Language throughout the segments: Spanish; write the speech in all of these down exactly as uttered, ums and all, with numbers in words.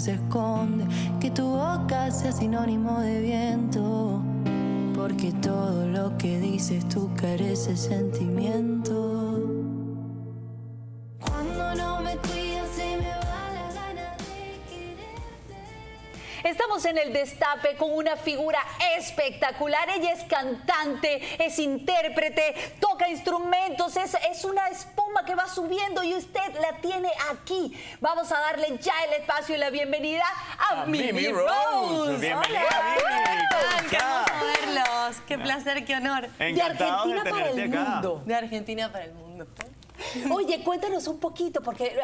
que se esconde, que tu boca sea sinónimo de viento, porque todo lo que dices tú carece sentimiento. Cuando no me cuidas se me va la gana de quererte. Estamos en el Destape con una figura espectacular. Ella es cantante, es intérprete, toca instrumentos, es, es una espuma que va subiendo y usted la tiene aquí. Vamos a darle ya el espacio y la bienvenida a, a Mimi Rose. Rose. Bienvenida. Hola. Mimi. Qué placer, qué honor. Encantados de Argentina de para el acá. mundo. De Argentina para el mundo. Oye, cuéntanos un poquito, porque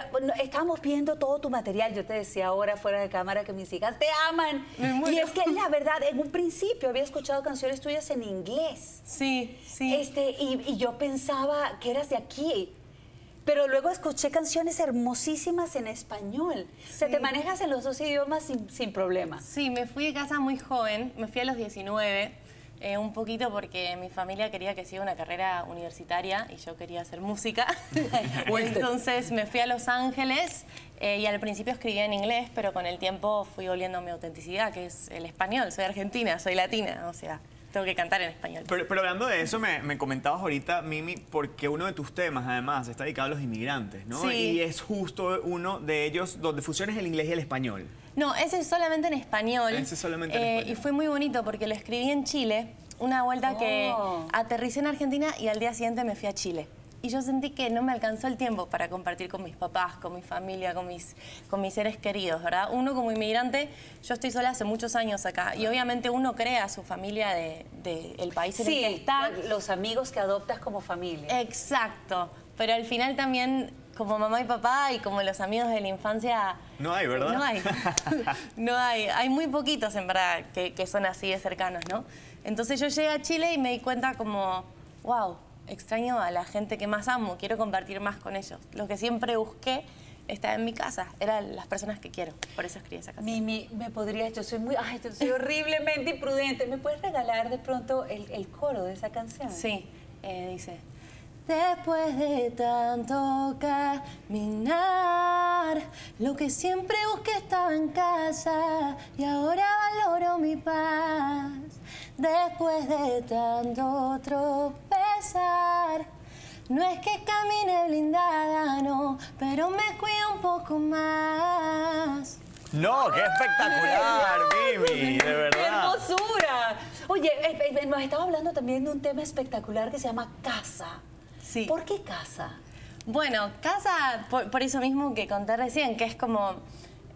estamos viendo todo tu material. Yo te decía ahora fuera de cámara que mis hijas te aman. Y es que la verdad, en un principio había escuchado canciones tuyas en inglés. Sí, sí. Este, y, y yo pensaba que eras de aquí. Pero luego escuché canciones hermosísimas en español. Sí. O sea, te manejas en los dos idiomas sin, sin problema. Sí, me fui de casa muy joven. Me fui a los diecinueve. Eh, un poquito porque mi familia quería que siga una carrera universitaria y yo quería hacer música. Entonces me fui a Los Ángeles eh, y al principio escribía en inglés, pero con el tiempo fui volviendo a mi autenticidad, que es el español. Soy argentina, soy latina, o sea, tengo que cantar en español. Pero, pero hablando de eso, me, me comentabas ahorita, Mimi, porque uno de tus temas, además, está dedicado a los inmigrantes, ¿no? Sí. Y es justo uno de ellos donde fusiones el inglés y el español. No, ese es solamente en español. Ese es solamente en eh, español. Y fue muy bonito porque lo escribí en Chile, una vuelta oh. que aterricé en Argentina y al día siguiente me fui a Chile. Y yo sentí que no me alcanzó el tiempo para compartir con mis papás, con mi familia, con mis, con mis seres queridos, ¿verdad? Uno como inmigrante, yo estoy sola hace muchos años acá y obviamente uno crea a su familia de, de el país en sí, el que está. Los amigos que adoptas como familia. Exacto, pero al final también... Como mamá y papá y como los amigos de la infancia... No hay, ¿verdad? No hay. No hay. Hay muy poquitos, en verdad, que, que son así de cercanos, ¿no? Entonces yo llegué a Chile y me di cuenta como... Wow, extraño a la gente que más amo. Quiero compartir más con ellos. Lo que siempre busqué estaba en mi casa. Eran las personas que quiero. Por eso escribí esa canción. Mimi, me podrías... Yo soy muy... Ay, yo soy horriblemente imprudente. ¿Me puedes regalar de pronto el, el coro de esa canción? Sí. Eh, dice... Después de tanto caminar, lo que siempre busqué estaba en casa y ahora valoro mi paz. Después de tanto tropezar, no es que camine blindada, no, pero me cuido un poco más. ¡No! ¡Qué espectacular, Mimi! ¡De verdad! ¡Qué hermosura! Oye, nos estaba hablando también de un tema espectacular que se llama casa. Sí. ¿Por qué casa? Bueno, casa, por, por eso mismo que conté recién, que es como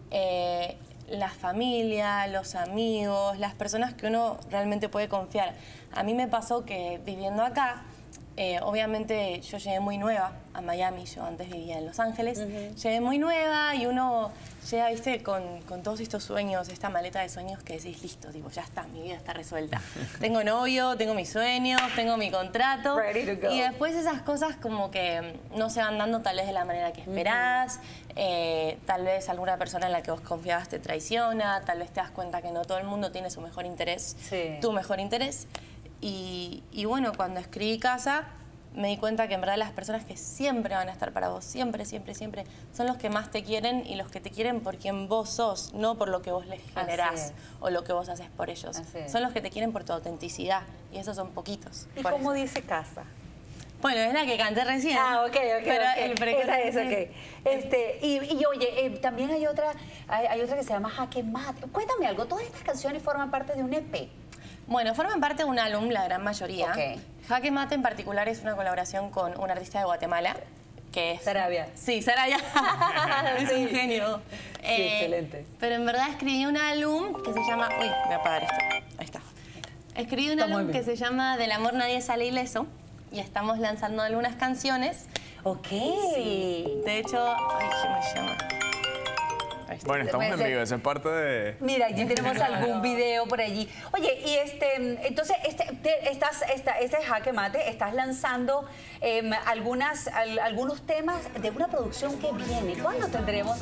eh, la familia, los amigos, las personas que uno realmente puede confiar. A mí me pasó que viviendo acá, eh, obviamente yo llegué muy nueva a Miami, yo antes vivía en Los Ángeles, uh-huh. llegué muy nueva y uno llega, viste, con, con todos estos sueños, esta maleta de sueños que decís, listo, tipo, ya está, mi vida está resuelta. Tengo novio, tengo mis sueños, tengo mi contrato. Ready to go. Y después esas cosas como que no se van dando tal vez de la manera que esperás, uh-huh. eh, tal vez alguna persona en la que vos confiabas te traiciona, tal vez te das cuenta que no todo el mundo tiene su mejor interés, sí. tu mejor interés. Y, y bueno, cuando escribí Casa, me di cuenta que en verdad las personas que siempre van a estar para vos, siempre, siempre, siempre, son los que más te quieren y los que te quieren por quien vos sos, no por lo que vos les generás o lo que vos haces por ellos. Son los que te quieren por tu autenticidad y esos son poquitos. ¿Y cómo dice Casa? Bueno, es la que canté recién. Ah, ok, ok. Pero okay. El precoz... Esa es, ok. Este, y, y oye, eh, también hay otra, hay, hay otra que se llama Jaque Mate. Cuéntame algo, ¿todas estas canciones forman parte de un E P? Bueno, forman parte de un álbum, la gran mayoría. Okay. Jaque Mate en particular es una colaboración con un artista de Guatemala, que es... Saravia. Sí, Saravia. Es sí. un genio. Sí, eh, excelente. Pero en verdad escribí un álbum que se llama... Uy, voy a apagar esto. Ahí está. Escribí un está álbum que se llama Del Amor Nadie Sale Ileso y estamos lanzando algunas canciones. Ok. Sí. De hecho... Ay, ¿cómo se llama? Bueno, estamos en vivo, eso es parte de... Mira, aquí tenemos algún video por allí. Oye, y este, entonces, este, estás, esta, este Jaque Mate, estás lanzando eh, algunas, al, algunos temas de una producción que viene. ¿Cuándo tendremos?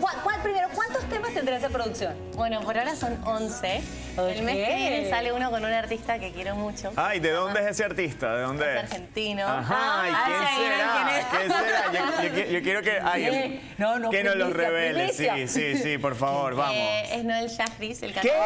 ¿Cuál, cuál, primero, ¿cuántos temas tendrá esa producción? Bueno, por ahora son once. Okay. El mes que viene sale uno con un artista que quiero mucho. Ay, ¿de dónde es ese artista? ¿De dónde es? Es argentino. Ajá, ¿y quién será? ¿Quién será? Yo, yo, yo quiero que, ay, no, no, que nos los revele. Sí, sí, sí, por favor, vamos. Es Noel Schafriz, el cantante.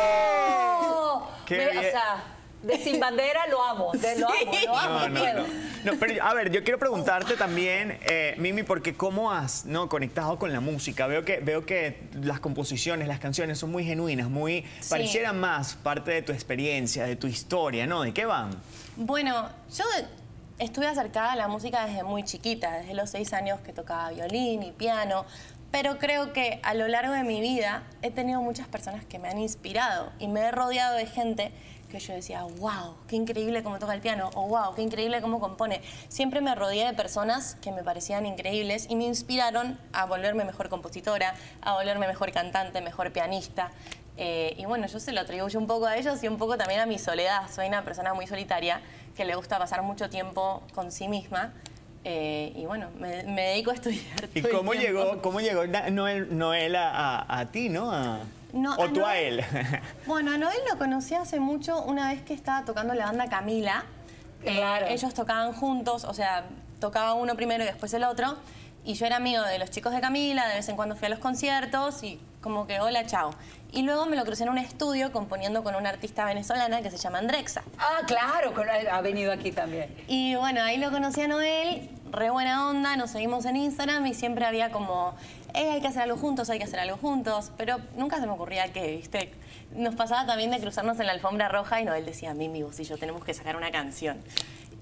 ¿Qué? ¿Qué? O sea, de Sin Bandera lo amo, de lo amo, lo amo. No, no, no. No, pero, a ver, yo quiero preguntarte también, eh, Mimi, porque cómo has no conectado con la música. Veo que, veo que las composiciones, las canciones son muy genuinas, muy sí. Parecieran más parte de tu experiencia, de tu historia, ¿no? ¿De qué van? Bueno, yo estuve acercada a la música desde muy chiquita, desde los seis años que tocaba violín y piano, pero creo que a lo largo de mi vida he tenido muchas personas que me han inspirado y me he rodeado de gente que yo decía, wow, qué increíble cómo toca el piano, o wow, qué increíble cómo compone. Siempre me rodeé de personas que me parecían increíbles y me inspiraron a volverme mejor compositora, a volverme mejor cantante, mejor pianista. Eh, y bueno, yo se lo atribuyo un poco a ellos y un poco también a mi soledad. Soy una persona muy solitaria que le gusta pasar mucho tiempo con sí misma. Eh, y bueno, me, me dedico a estudiar. ¿Y cómo llegó, cómo llegó Noel, Noel a, a, a ti, no? A... No, ¿O tú Noel, a él? Bueno, a Noel lo conocí hace mucho una vez que estaba tocando la banda Camila. Claro. Eh, ellos tocaban juntos, o sea, tocaba uno primero y después el otro. Y yo era amigo de los chicos de Camila, de vez en cuando fui a los conciertos y como que hola, chao. Y luego me lo crucé en un estudio componiendo con una artista venezolana que se llama Andrexa. Ah, claro, ha venido aquí también. Y bueno, ahí lo conocí a Noel, re buena onda, nos seguimos en Instagram y siempre había como... Eh, hay que hacer algo juntos, hay que hacer algo juntos, pero nunca se me ocurría que, viste, nos pasaba también de cruzarnos en la alfombra roja y Noel decía, Mimi, vos y yo tenemos que sacar una canción.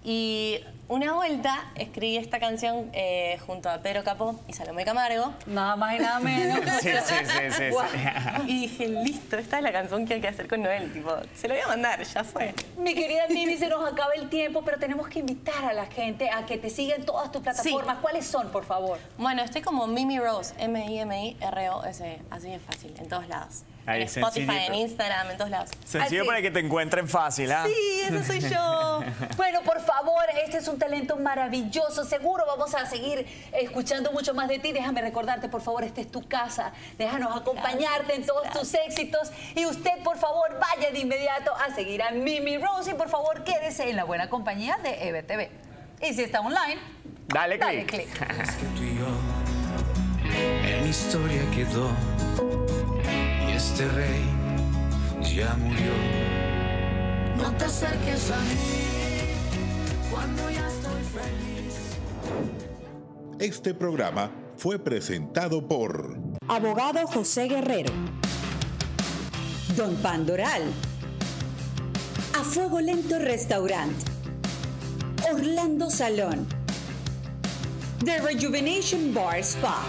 Y una vuelta escribí esta canción eh, junto a Pedro Capó y Salomé Camargo. Nada más y nada menos. Sí, sí, sí, sí, wow. Sí. Y dije, listo, esta es la canción que hay que hacer con Noel. Tipo, se lo voy a mandar, ya fue. Mi querida Mimi, se nos acaba el tiempo, pero tenemos que invitar a la gente a que te sigan todas tus plataformas. Sí. ¿Cuáles son, por favor? Bueno, estoy como Mimi Rose, M I M I R O S E, así de fácil, en todos lados. Ahí, en Spotify, sencillito. En Instagram, en todos lados. Sencillo. Así. Para que te encuentren fácil, ¿ah? ¿Eh? Sí, ese soy yo. Bueno, por favor, este es un talento maravilloso. Seguro vamos a seguir escuchando mucho más de ti. Déjame recordarte, por favor, esta es tu casa. Déjanos acompañarte en todos tus éxitos. Y usted, por favor, vaya de inmediato a seguir a Mimi Rose. Y, por favor, quédese en la buena compañía de E V T V. Y si está online, dale, dale clic. Es que tú y yo, en historia quedó. Este rey ya murió. No te acerques a mí cuando ya estoy feliz. Este programa fue presentado por abogado José Guerrero, Don Pandoral, A Fuego Lento Restaurante, Orlando Salón, The Rejuvenation Bar Spa.